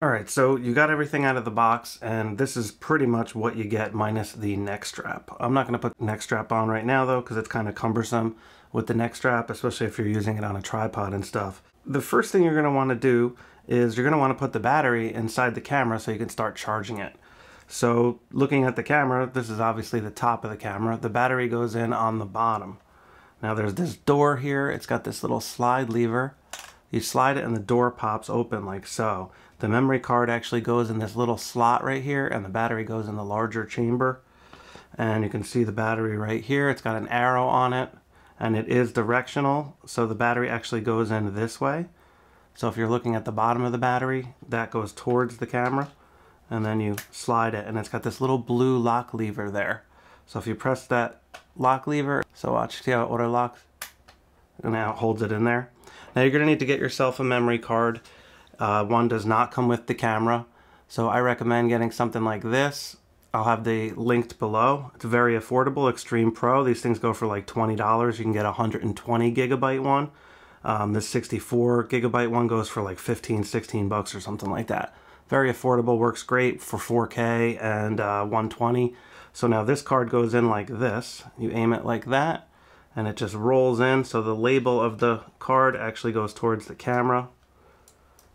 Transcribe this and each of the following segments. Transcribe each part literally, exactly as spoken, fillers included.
All right, so you got everything out of the box, and this is pretty much what you get minus the neck strap. I'm not gonna put the neck strap on right now though, because it's kind of cumbersome with the neck strap, especially if you're using it on a tripod and stuff. The first thing you're gonna wanna do is you're gonna wanna put the battery inside the camera so you can start charging it. So looking at the camera, this is obviously the top of the camera. The battery goes in on the bottom. Now there's this door here. It's got this little slide lever. You slide it and the door pops open like so. The memory card actually goes in this little slot right here, and the battery goes in the larger chamber. And you can see the battery right here. It's got an arrow on it, and it is directional, so the battery actually goes in this way. So if you're looking at the bottom of the battery, that goes towards the camera, and then you slide it, and it's got this little blue lock lever there. So if you press that lock lever, so watch, see how it auto locks? And now it holds it in there. Now you're gonna need to get yourself a memory card. Uh, one does not come with the camera, so I recommend getting something like this. I'll have the linked below. It's very affordable, Extreme Pro. These things go for like twenty dollars. You can get a one hundred twenty gigabyte one. Um, the sixty-four gigabyte one goes for like fifteen, sixteen bucks or something like that. Very affordable, works great for four K and uh, one twenty. So now this card goes in like this. You aim it like that, and it just rolls in. So the label of the card actually goes towards the camera,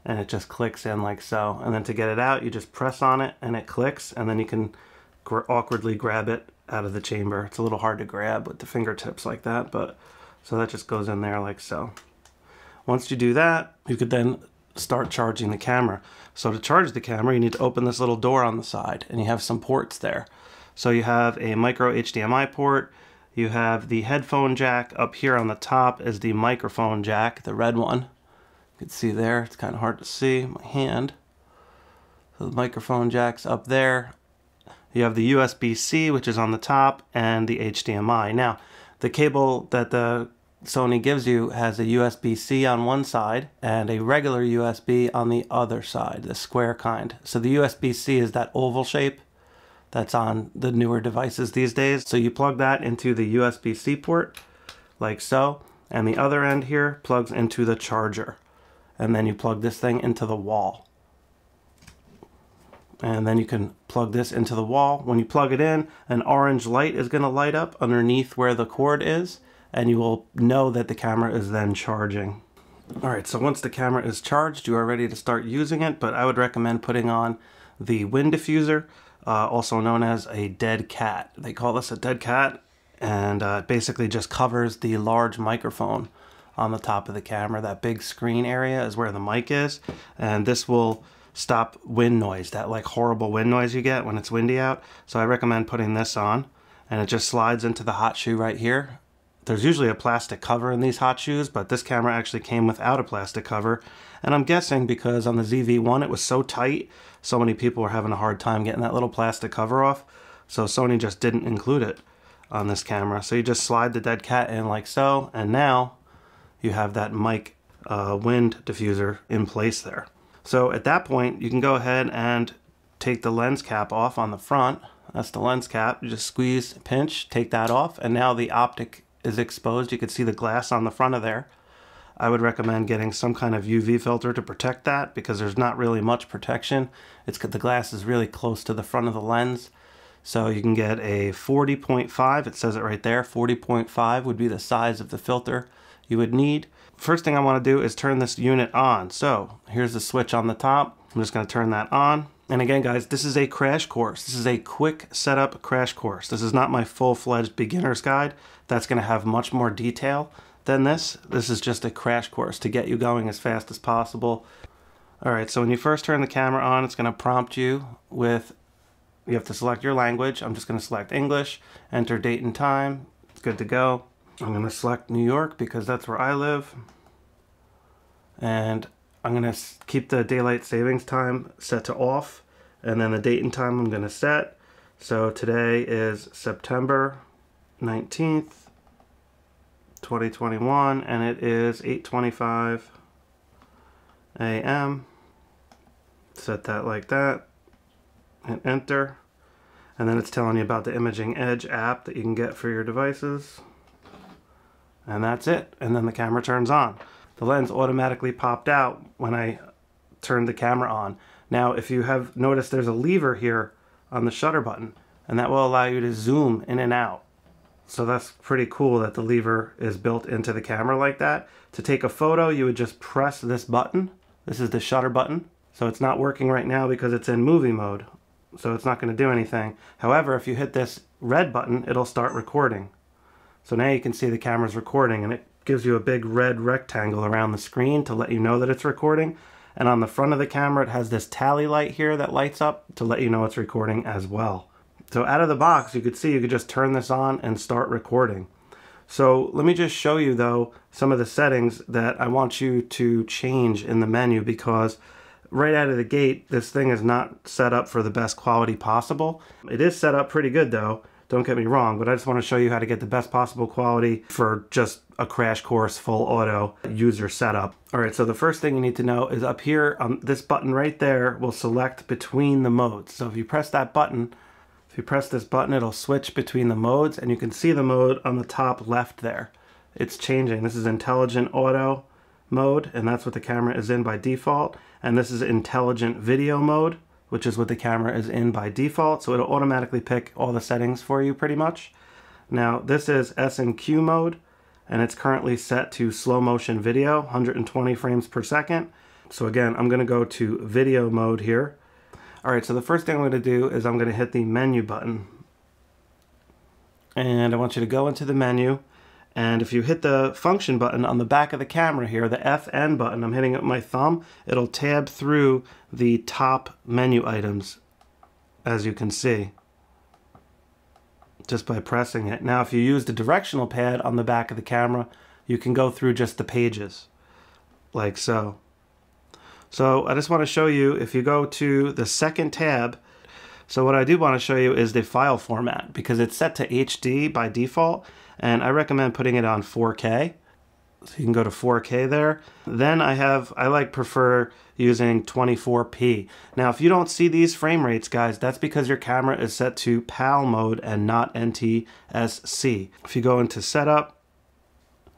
and it just clicks in like so. And then to get it out, you just press on it and it clicks, and then you can gr awkwardly grab it out of the chamber. It's a little hard to grab with the fingertips like that, but so that just goes in there like so. Once you do that, you could then start charging the camera. So to charge the camera, you need to open this little door on the side, and you have some ports there. So you have a micro H D M I port, you have the headphone jack. Up here on the top is the microphone jack, the red one. You can see there, it's kind of hard to see, my hand. So the microphone jack's up there. You have the U S B C, which is on the top, and the H D M I. Now, the cable that the Sony gives you has a U S B C on one side and a regular U S B on the other side, the square kind. So the U S B C is that oval shape that's on the newer devices these days. So you plug that into the U S B C port, like so, and the other end here plugs into the charger. And then you plug this thing into the wall. And then you can plug this into the wall. When you plug it in, an orange light is going to light up underneath where the cord is, and you will know that the camera is then charging. All right, so once the camera is charged, you are ready to start using it, but I would recommend putting on the wind diffuser, uh, also known as a dead cat. They call this a dead cat, and uh, it basically just covers the large microphone on the top of the camera. That big screen area is where the mic is, and this will stop wind noise, that like horrible wind noise you get when it's windy out. So I recommend putting this on, and it just slides into the hot shoe right here. There's usually a plastic cover in these hot shoes, but this camera actually came without a plastic cover. And I'm guessing because on the Z V one it was so tight, so many people were having a hard time getting that little plastic cover off. So Sony just didn't include it on this camera. So you just slide the dead cat in like so, and now you have that mic uh, wind diffuser in place there. So at that point, you can go ahead and take the lens cap off on the front. That's the lens cap. You just squeeze, pinch, take that off, and now the optic is exposed. You can see the glass on the front of there. I would recommend getting some kind of U V filter to protect that, because there's not really much protection. It's the glass is really close to the front of the lens. So you can get a forty point five, it says it right there, forty point five would be the size of the filter you would need. First thing I want to do is turn this unit on. So here's the switch on the top. I'm just going to turn that on. And again, guys, this is a crash course. This is a quick setup crash course. This is not my full-fledged beginner's guide. That's going to have much more detail than this. This is just a crash course to get you going as fast as possible. All right, so when you first turn the camera on, it's going to prompt you with, you have to select your language. I'm just going to select English, enter date and time. It's good to go. I'm going to select New York because that's where I live. And I'm going to keep the daylight savings time set to off, and then the date and time I'm going to set. So today is September nineteenth, twenty twenty-one, and it is eight twenty-five a m Set that like that and enter. And then it's telling you about the Imaging Edge app that you can get for your devices. And that's it. And then the camera turns on. The lens automatically popped out when I turned the camera on. Now, if you have noticed, there's a lever here on the shutter button, and that will allow you to zoom in and out. So that's pretty cool that the lever is built into the camera like that. To take a photo, you would just press this button. This is the shutter button. So it's not working right now because it's in movie mode. So it's not going to do anything. However, if you hit this red button, it'll start recording. So now you can see the camera's recording, and it gives you a big red rectangle around the screen to let you know that it's recording. And on the front of the camera, it has this tally light here that lights up to let you know it's recording as well. So out of the box, you could see you could just turn this on and start recording. So let me just show you though some of the settings that I want you to change in the menu, because right out of the gate, this thing is not set up for the best quality possible. It is set up pretty good though, don't get me wrong, but I just want to show you how to get the best possible quality for just a crash course full auto user setup. All right, so the first thing you need to know is up here on um, this button right there will select between the modes. So if you press that button, if you press this button, it'll switch between the modes, and you can see the mode on the top left there. It's changing. This is Intelligent Auto mode, and that's what the camera is in by default. And this is Intelligent Video mode, which is what the camera is in by default. So it'll automatically pick all the settings for you pretty much. Now this is S and Q mode, and it's currently set to slow motion video, one hundred twenty frames per second. So again, I'm going to go to video mode here. All right, so the first thing I'm going to do is I'm going to hit the menu button. And I want you to go into the menu. And if you hit the function button on the back of the camera here, the F N button, I'm hitting it with my thumb, it'll tab through the top menu items, as you can see, just by pressing it. Now, if you use the directional pad on the back of the camera, you can go through just the pages, like so. So I just want to show you, if you go to the second tab, so what I do want to show you is the file format, because it's set to H D by default, and I recommend putting it on four K. So you can go to four K there. Then I have, I like prefer using twenty-four P. Now if you don't see these frame rates, guys, that's because your camera is set to PAL mode and not N T S C. If you go into setup,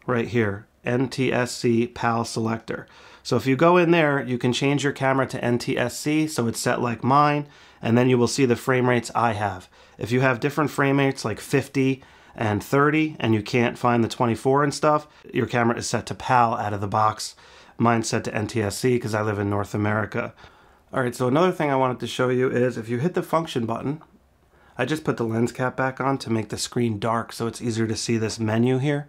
right here, N T S C PAL selector. So if you go in there, you can change your camera to N T S C, so it's set like mine, and then you will see the frame rates I have. If you have different frame rates like fifty and thirty, and you can't find the twenty-four and stuff, your camera is set to PAL out of the box. Mine's set to N T S C because I live in North America. All right, so another thing I wanted to show you is if you hit the function button, I just put the lens cap back on to make the screen dark so it's easier to see this menu here.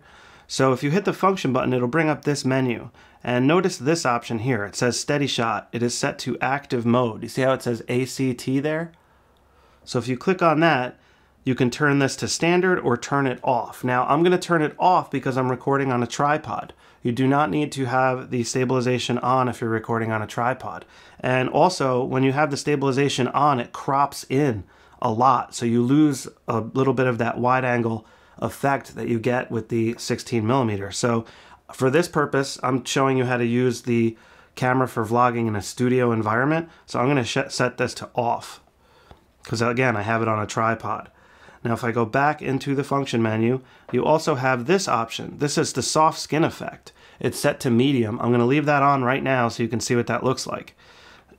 So if you hit the function button, it'll bring up this menu. And notice this option here. It says Steady Shot. It is set to active mode. You see how it says A C T there? So if you click on that, you can turn this to standard or turn it off. Now I'm going to turn it off because I'm recording on a tripod. You do not need to have the stabilization on if you're recording on a tripod. And also, when you have the stabilization on, it crops in a lot. So you lose a little bit of that wide angle effect that you get with the sixteen millimeter. So for this purpose, I'm showing you how to use the camera for vlogging in a studio environment. So I'm going to set this to off because, again, I have it on a tripod. Now, if I go back into the function menu, you also have this option. This is the soft skin effect. It's set to medium. I'm going to leave that on right now so you can see what that looks like.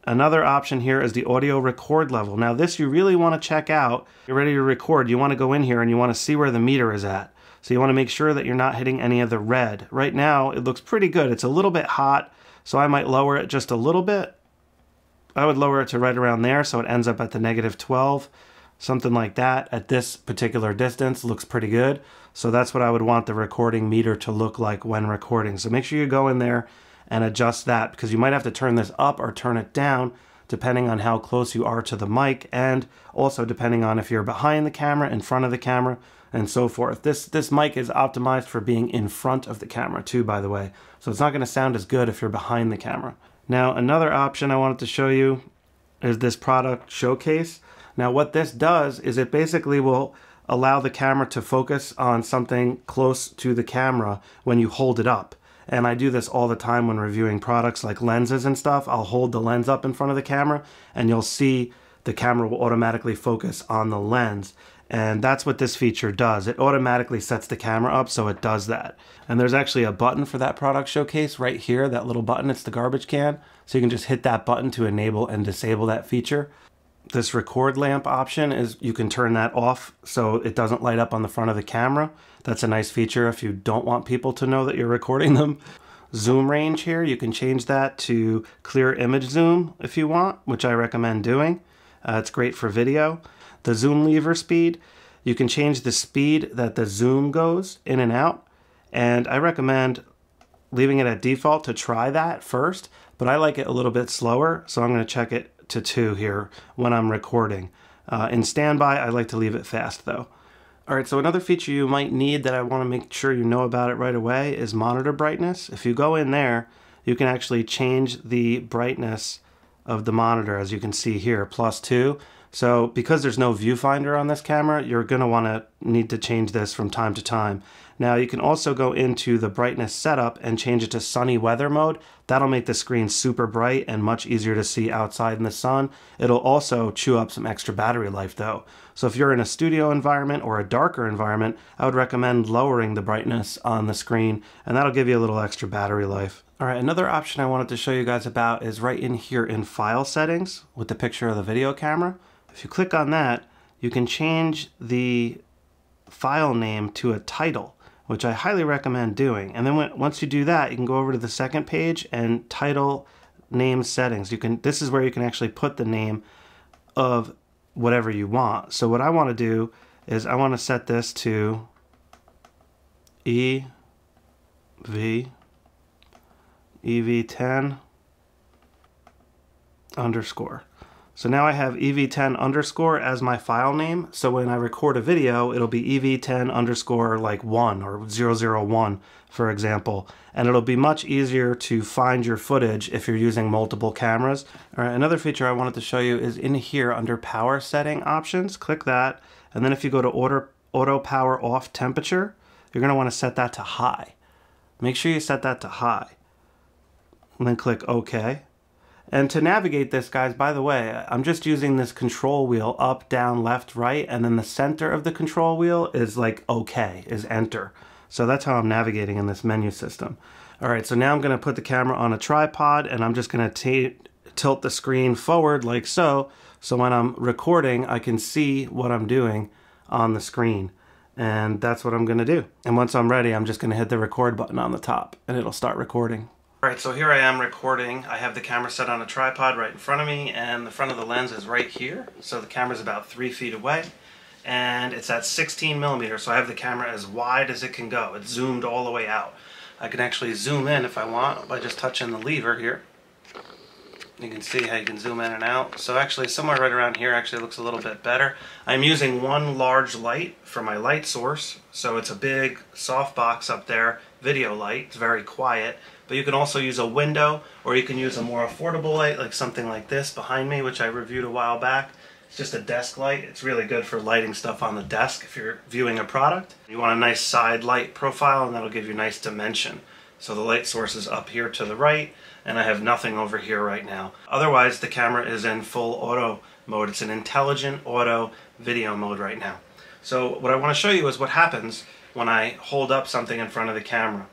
Another option here is the audio record level. Now this you really want to check out. You're ready to record. You want to go in here and you want to see where the meter is at. So you want to make sure that you're not hitting any of the red. Right now it looks pretty good. It's a little bit hot, so I might lower it just a little bit. I would lower it to right around there so it ends up at the negative twelve. Something like that at this particular distance looks pretty good. So that's what I would want the recording meter to look like when recording. So make sure you go in there and adjust that, because you might have to turn this up or turn it down depending on how close you are to the mic, and also depending on if you're behind the camera, in front of the camera, and so forth. This, this mic is optimized for being in front of the camera too, by the way. So it's not going to sound as good if you're behind the camera. Now another option I wanted to show you is this product showcase. Now what this does is it basically will allow the camera to focus on something close to the camera when you hold it up. And I do this all the time when reviewing products like lenses and stuff. I'll hold the lens up in front of the camera and you'll see the camera will automatically focus on the lens. And that's what this feature does. It automatically sets the camera up so it does that. And there's actually a button for that product showcase right here, that little button, it's the garbage can. So you can just hit that button to enable and disable that feature. This record lamp option is you can turn that off so it doesn't light up on the front of the camera. That's a nice feature if you don't want people to know that you're recording them. Zoom range here, you can change that to clear image zoom if you want, which I recommend doing. Uh, it's great for video. The zoom lever speed, you can change the speed that the zoom goes in and out. And I recommend leaving it at default to try that first, but I like it a little bit slower, so I'm going to check it to two here when I'm recording. Uh, in standby, I like to leave it fast though. All right, so another feature you might need that I want to make sure you know about it right away is monitor brightness. If you go in there, you can actually change the brightness of the monitor, as you can see here, plus two. So because there's no viewfinder on this camera, you're going to want to need to change this from time to time. Now you can also go into the brightness setup and change it to sunny weather mode. That'll make the screen super bright and much easier to see outside in the sun. It'll also chew up some extra battery life though. So if you're in a studio environment or a darker environment, I would recommend lowering the brightness on the screen, and that'll give you a little extra battery life. All right, another option I wanted to show you guys about is right in here in file settings with the picture of the video camera. If you click on that, you can change the file name to a title, which I highly recommend doing. And then when, once you do that, you can go over to the second page and title name settings. You can, this is where you can actually put the name of whatever you want. So what I want to do is I want to set this to E V E V ten underscore. So now I have E V ten underscore as my file name. So when I record a video, it'll be E V ten underscore like one or zero zero one, for example. And it'll be much easier to find your footage if you're using multiple cameras. All right, another feature I wanted to show you is in here under power setting options, click that. And then if you go to order, auto power off temperature, you're gonna wanna set that to high. Make sure you set that to high. And then click OK. And to navigate this, guys, by the way, I'm just using this control wheel up, down, left, right, and then the center of the control wheel is like OK, is enter. So that's how I'm navigating in this menu system. All right, so now I'm going to put the camera on a tripod, and I'm just going to tilt the screen forward like so, so when I'm recording, I can see what I'm doing on the screen. And that's what I'm going to do. And once I'm ready, I'm just going to hit the record button on the top, and it'll start recording. All right, so here I am recording. I have the camera set on a tripod right in front of me, and the front of the lens is right here. So the camera's about three feet away, and it's at sixteen millimeters, so I have the camera as wide as it can go. It's zoomed all the way out. I can actually zoom in if I want by just touching the lever here. You can see how you can zoom in and out. So actually somewhere right around here actually looks a little bit better. I'm using one large light for my light source, so it's a big softbox up there, video light, it's very quiet. But you can also use a window, or you can use a more affordable light, like something like this behind me, which I reviewed a while back. It's just a desk light. It's really good for lighting stuff on the desk if you're viewing a product. You want a nice side light profile, and that'll give you nice dimension. So the light source is up here to the right, and I have nothing over here right now. Otherwise, the camera is in full auto mode. It's an intelligent auto video mode right now. So what I want to show you is what happens when I hold up something in front of the camera.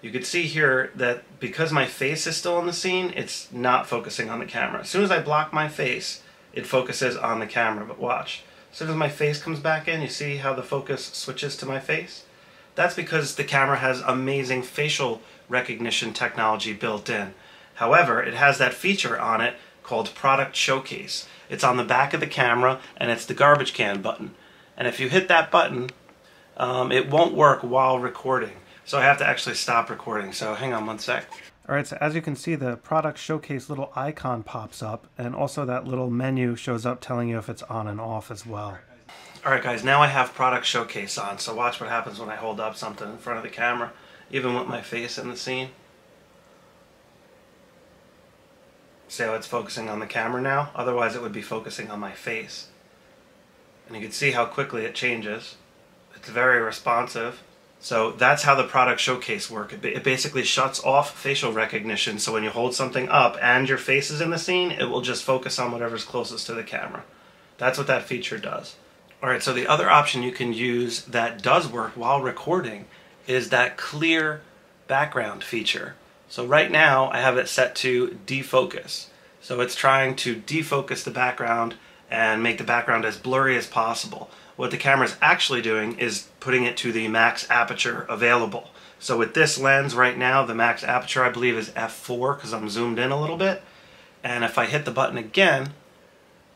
You can see here that because my face is still in the scene, it's not focusing on the camera. As soon as I block my face, it focuses on the camera, but watch. As soon as my face comes back in, you see how the focus switches to my face? That's because the camera has amazing facial recognition technology built in. However, it has that feature on it called Product Showcase. It's on the back of the camera, and it's the garbage can button. And if you hit that button, um, it won't work while recording. So I have to actually stop recording, so hang on one sec. All right, so as you can see, the Product Showcase little icon pops up, and also that little menu shows up telling you if it's on and off as well. All right, guys, now I have Product Showcase on, so watch what happens when I hold up something in front of the camera, even with my face in the scene. See how it's focusing on the camera now? Otherwise, it would be focusing on my face. And you can see how quickly it changes. It's very responsive. So that's how the Product Showcase works. It basically shuts off facial recognition, so when you hold something up and your face is in the scene, it will just focus on whatever's closest to the camera. That's what that feature does. All right, so the other option you can use that does work while recording is that clear background feature. So right now I have it set to defocus. So it's trying to defocus the background and make the background as blurry as possible. What the camera's actually doing is putting it to the max aperture available. So with this lens right now, the max aperture I believe is f four because I'm zoomed in a little bit. And if I hit the button again,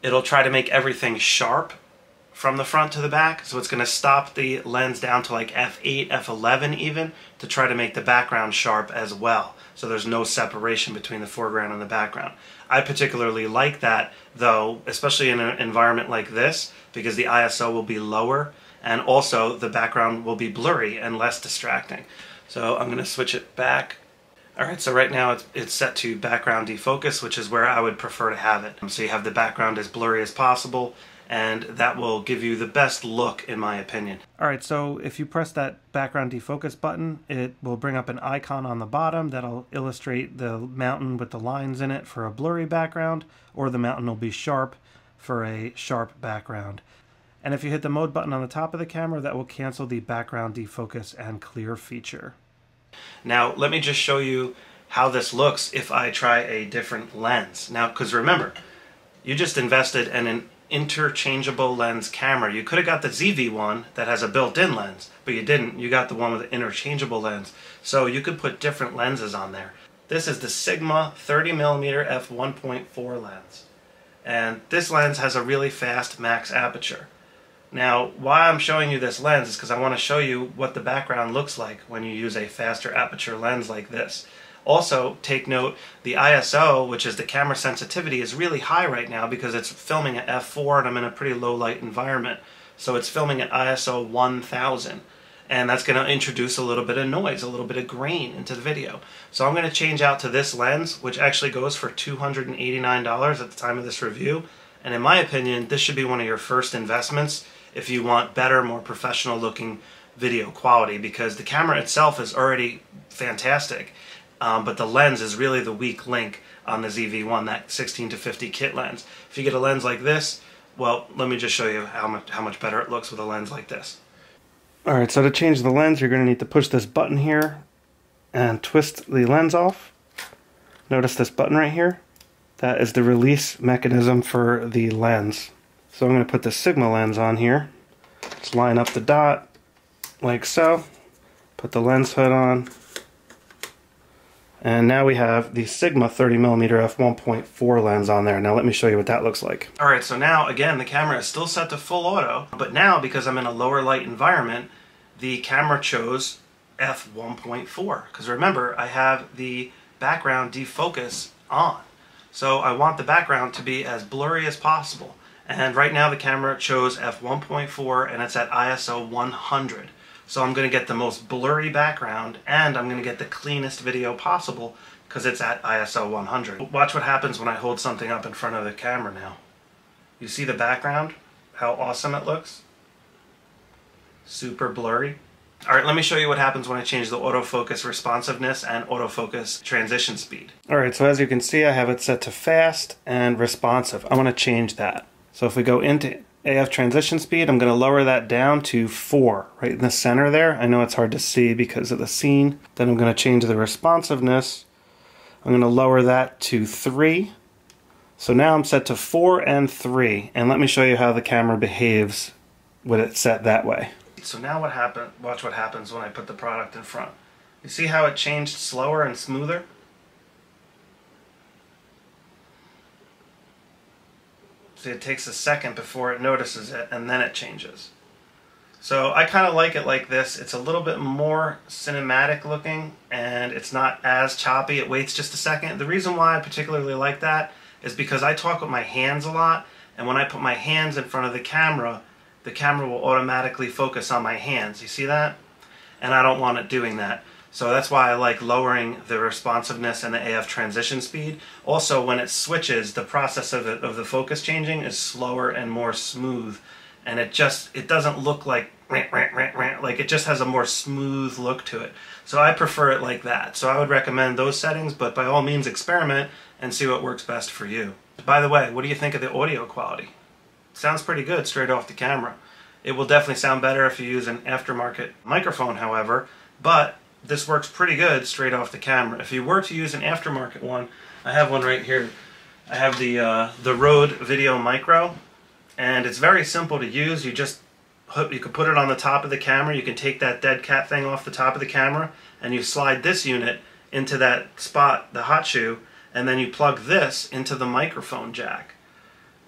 it'll try to make everything sharp from the front to the back. So it's going to stop the lens down to like f eight, f eleven even, to try to make the background sharp as well. So there's no separation between the foreground and the background. I particularly like that though, especially in an environment like this, because the I S O will be lower and also the background will be blurry and less distracting. So I'm going to switch it back. Alright, so right now it's, it's set to background defocus, which is where I would prefer to have it. So you have the background as blurry as possible, and that will give you the best look in my opinion. Alright, so if you press that background defocus button, it will bring up an icon on the bottom that'll illustrate the mountain with the lines in it for a blurry background, or the mountain will be sharp for a sharp background. And if you hit the mode button on the top of the camera, that will cancel the background defocus and clear feature. Now, let me just show you how this looks if I try a different lens. Now, because remember, you just invested in an interchangeable lens camera. You could have got the Z V one that has a built-in lens, but you didn't. You got the one with the interchangeable lens. So you could put different lenses on there. This is the Sigma thirty millimeter f one point four lens. And this lens has a really fast max aperture. Now, why I'm showing you this lens is because I want to show you what the background looks like when you use a faster aperture lens like this. Also, take note, the I S O, which is the camera sensitivity, is really high right now because it's filming at f four and I'm in a pretty low light environment. So it's filming at I S O one thousand. And that's going to introduce a little bit of noise, a little bit of grain into the video. So I'm going to change out to this lens, which actually goes for two hundred eighty-nine dollars at the time of this review. And in my opinion, this should be one of your first investments if you want better, more professional looking video quality, because the camera itself is already fantastic, um, but the lens is really the weak link on the Z V one, that sixteen to fifty kit lens. If you get a lens like this, well, let me just show you how much, how much better it looks with a lens like this. All right, so to change the lens, you're going to need to push this button here and twist the lens off. Notice this button right here. That is the release mechanism for the lens. So I'm going to put the Sigma lens on here. Just line up the dot like so. Put the lens hood on. And now we have the Sigma thirty millimeter f one point four lens on there. Now let me show you what that looks like. Alright, so now again the camera is still set to full auto, but now because I'm in a lower light environment, the camera chose f one point four. Because remember, I have the background defocus on. So I want the background to be as blurry as possible. And right now the camera chose f one point four and it's at I S O one hundred. So I'm going to get the most blurry background and I'm going to get the cleanest video possible because it's at I S O one hundred. Watch what happens when I hold something up in front of the camera now. You see the background? How awesome it looks? Super blurry. Alright, let me show you what happens when I change the autofocus responsiveness and autofocus transition speed. Alright, so as you can see I have it set to fast and responsive. I want to change that. So if we go into A F transition speed, I'm going to lower that down to four, right in the center there. I know it's hard to see because of the scene. Then I'm going to change the responsiveness. I'm going to lower that to three. So now I'm set to four and three, and let me show you how the camera behaves when it's set that way. So now what happened, watch what happens when I put the product in front. You see how it changed slower and smoother? See, it takes a second before it notices it and then it changes. So I kind of like it like this. It's a little bit more cinematic looking and it's not as choppy. It waits just a second. The reason why I particularly like that is because I talk with my hands a lot, and when I put my hands in front of the camera, the camera will automatically focus on my hands. You see that? And I don't want it doing that. So that's why I like lowering the responsiveness and the A F transition speed. Also, when it switches, the process of, it, of the focus changing is slower and more smooth. And it just, it doesn't look like rant, rant, rant, rant. Like, it just has a more smooth look to it. So I prefer it like that. So I would recommend those settings, but by all means experiment and see what works best for you. By the way, what do you think of the audio quality? Sounds pretty good straight off the camera. It will definitely sound better if you use an aftermarket microphone, however, but this works pretty good straight off the camera. If you were to use an aftermarket one, I have one right here. I have the, uh, the Rode Video Micro, and it's very simple to use. You just hook, you can put it on the top of the camera, you can take that dead cat thing off the top of the camera, and you slide this unit into that spot, the hot shoe, and then you plug this into the microphone jack.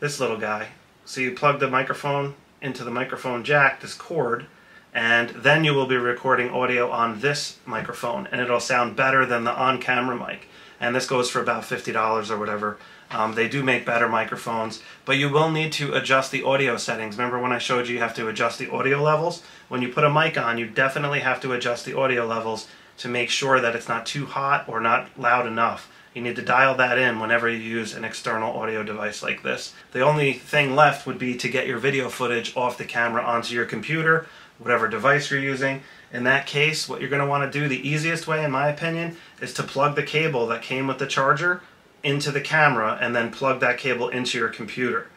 This little guy. So you plug the microphone into the microphone jack, this cord, and then you will be recording audio on this microphone, and it'll sound better than the on-camera mic. And this goes for about fifty dollars or whatever. Um, they do make better microphones, but you will need to adjust the audio settings. Remember when I showed you you have to adjust the audio levels? When you put a mic on, you definitely have to adjust the audio levels to make sure that it's not too hot or not loud enough. You need to dial that in whenever you use an external audio device like this. The only thing left would be to get your video footage off the camera onto your computer, whatever device you're using. In that case, what you're going to want to do, the easiest way in my opinion, is to plug the cable that came with the charger into the camera and then plug that cable into your computer.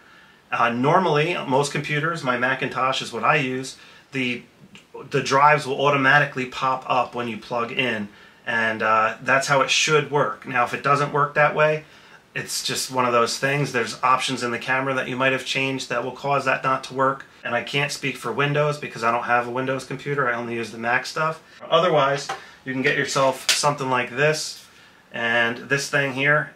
Uh, normally, most computers, my Macintosh is what I use, the, the drives will automatically pop up when you plug in. And uh, that's how it should work. Now, if it doesn't work that way, it's just one of those things. There's options in the camera that you might have changed that will cause that not to work. And I can't speak for Windows because I don't have a Windows computer. I only use the Mac stuff. Otherwise, you can get yourself something like this. And this thing here,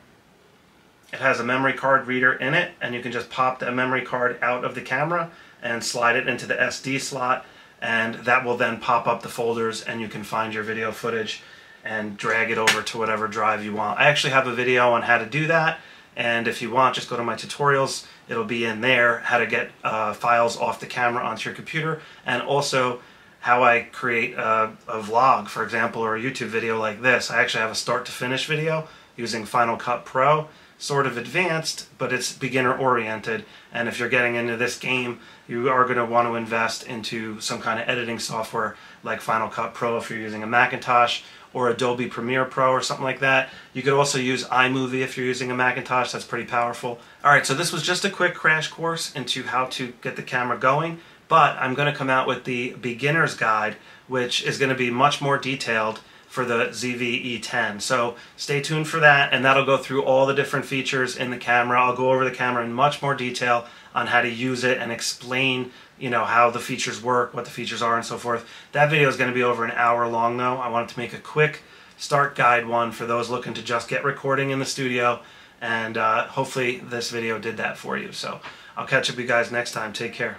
it has a memory card reader in it. And you can just pop the memory card out of the camera and slide it into the S D slot. And that will then pop up the folders and you can find your video footage and drag it over to whatever drive you want. I actually have a video on how to do that, and if you want, just go to my tutorials. It'll be in there, how to get uh, files off the camera onto your computer, and also how I create a, a vlog, for example, or a YouTube video like this. I actually have a start to finish video using Final Cut Pro, sort of advanced, but it's beginner oriented, and if you're getting into this game, you are going to want to invest into some kind of editing software like Final Cut Pro if you're using a Macintosh, or Adobe Premiere Pro or something like that. You could also use iMovie if you're using a Macintosh. That's pretty powerful. Alright, so this was just a quick crash course into how to get the camera going, but I'm going to come out with the beginner's guide, which is going to be much more detailed for the Z V E ten. So stay tuned for that, and that'll go through all the different features in the camera. I'll go over the camera in much more detail on how to use it and explain, you know, how the features work, what the features are, and so forth. That video is going to be over an hour long, though. I wanted to make a quick start guide one for those looking to just get recording in the studio, and uh, hopefully this video did that for you. So I'll catch up with you guys next time. Take care.